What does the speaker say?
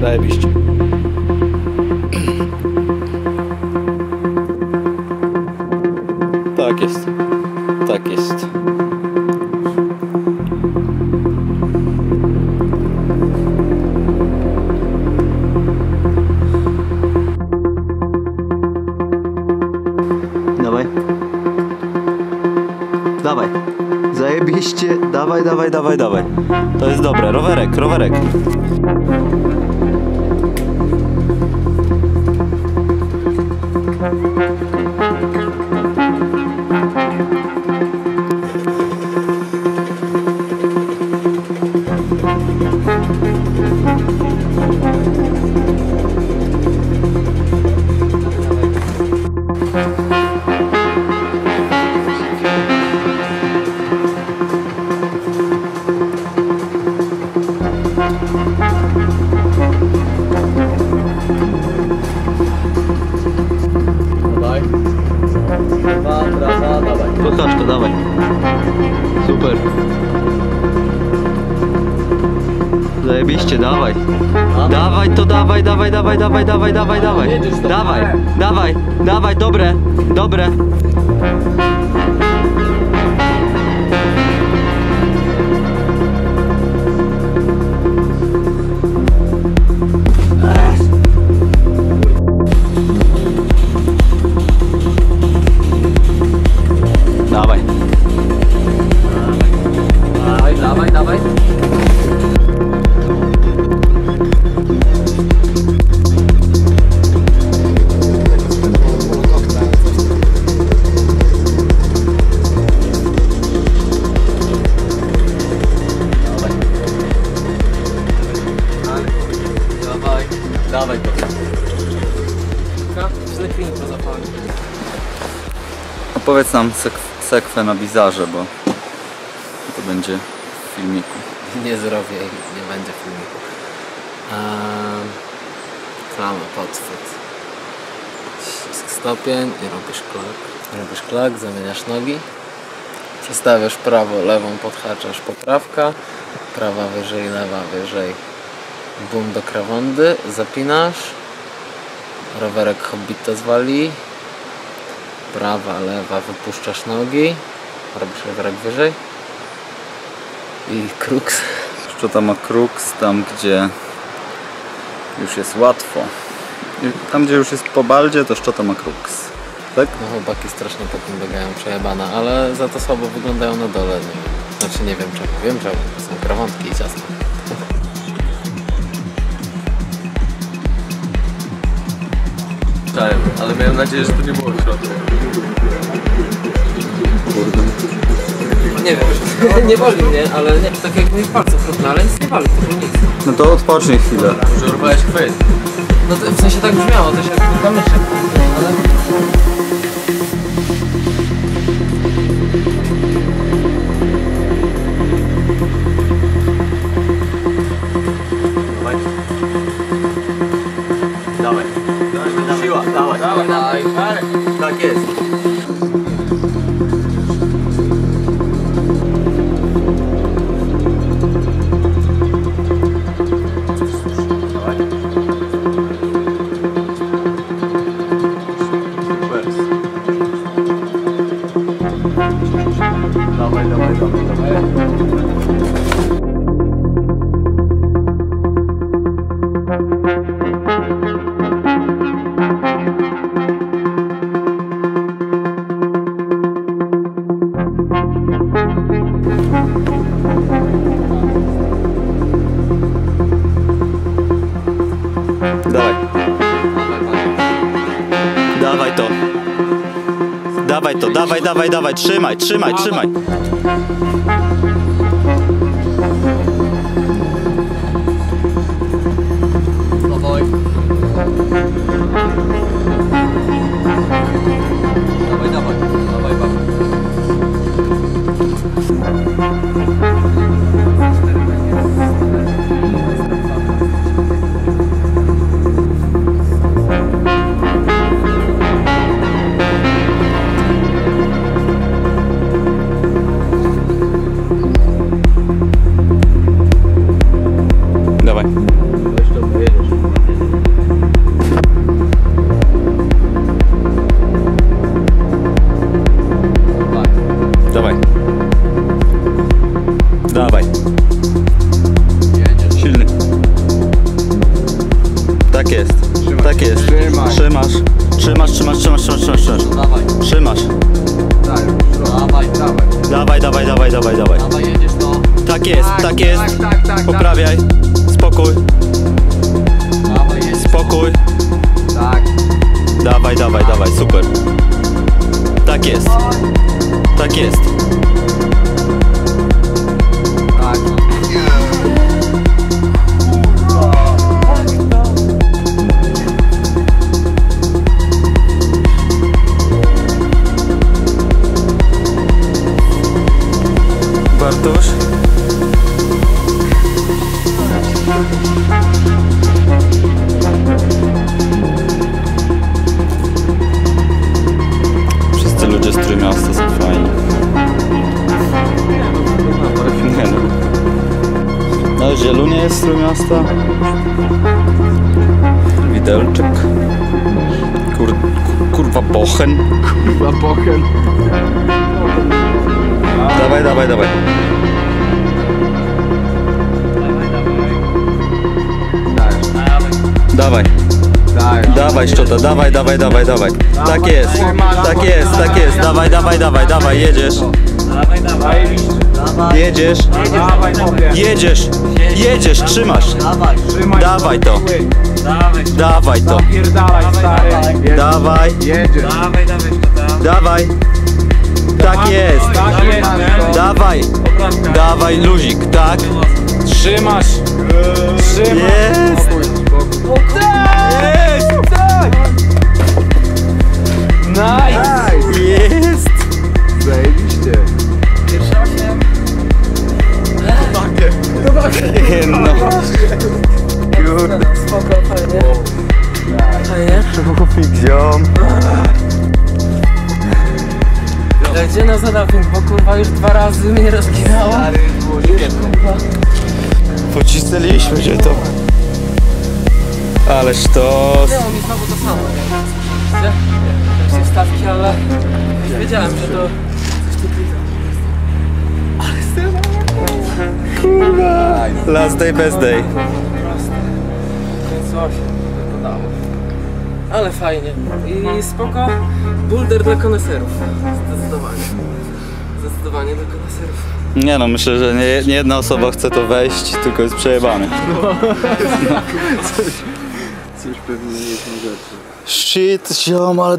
Zajebiście. Tak jest. Tak jest. Dawaj. Dawaj. Zajebiście. Dawaj, dawaj, dawaj, dawaj. To jest dobre. Rowerek, rowerek. Kochaczko, dawaj. Super. Zajebiście, dawaj. Dawaj to, dawaj, dawaj, dawaj, dawaj, dawaj, dawaj, dawaj. Dawaj, dawaj, dawaj, dobre, dobre. Dawaj to. Opowiedz nam sekwę na bizarze, bo to będzie w filmiku. Nie zrobię i nie będzie w filmiku. Klamy, podchwyt. Stopień i robisz klak. Robisz klak, zamieniasz nogi. Przestawiasz prawo, lewą, podhaczasz, poprawka. Prawa wyżej, lewa wyżej. Bum do krawądy, zapinasz, rowerek hobbita zwali, prawa, lewa, wypuszczasz nogi, robisz rowerek wyżej i kruks. Jeszcze tam ma kruks, tam gdzie już jest łatwo. I tam gdzie już jest po baldzie, to szczota ma kruks. Tak? No chłopaki strasznie po tym biegają, przejebana, ale za to słabo wyglądają na dole. Nie? Znaczy nie wiem czemu, to są krawądki i ciasno. Ale miałem nadzieję, że to nie było w środku. Nie wiem, nie boli mnie, ale nie, tak jak mi w palcach chrupnę, ale nic nie boli, to było nic. No to odpocznij chwilę. Może urwałeś chwyt. No to, w sensie tak brzmiało, to się chyba myszek, ale... Tak jest. Dawaj, dawaj, dawaj, dawaj. to, dawaj, dawaj, dawaj, trzymaj, trzymaj, trzymaj. Dawaj. Dawaj, dawaj, dawaj, dawaj. Dawaj. Silny. Tak jest. Tak jest. Trzymasz. Trzymasz, trzymasz, trzymasz, trzymasz, trzymasz. Trzymasz. Dawaj, dawaj. Dawaj, dawaj, dawaj, dawaj, dawaj. Tak jest, tak jest. Poprawiaj. Spokój. Spokój. Dawaj, dawaj, dawaj, super. Tak jest. Tak jest. Bartosz? Wszyscy ludzie z Trójmiasta są fajni. No Zielunie jest z Trójmiasta. Widelczyk. Kurwa Bochen. Kurwa Bochen. Dawaj, dawaj, dawaj. Dawaj. Dawaj, Szczota, dawaj, dawaj, dawaj, dawaj. Tak jest, tak jest, tak jest. Dawaj, dawaj, dawaj, dawaj, jedziesz. Jedziesz. Jedziesz. Jedziesz, trzymasz. Dawaj to. Dawaj to. Dawaj. Dawaj. Tak jest. Dawaj. Dawaj, luzik, tak. Trzymasz. Jest. Jest. Tak. Nice. Jest. Zajebiście. Pierwsza 8. To takie. To takie. No. Kurde. Spoko, fajnie. Gdzie na zadawnik, bo kurwa już 2 razy mnie rozginało. Pocisnęliśmy się to. Ależ to... Było mi znowu to samo. Wiecie? Stawki, ale... Wiedziałem, że to... Ale jestem... Kurwa! Last day, best day. Więc 8. Ale fajnie. I spoko. Boulder dla koneserów. Zdecydowanie. Zdecydowanie dla koneserów. Nie no, myślę, że nie jedna osoba chce to wejść, tylko jest przejebany. No. Coś pewnie nie jest rzeczy. Shit, ziom, ale...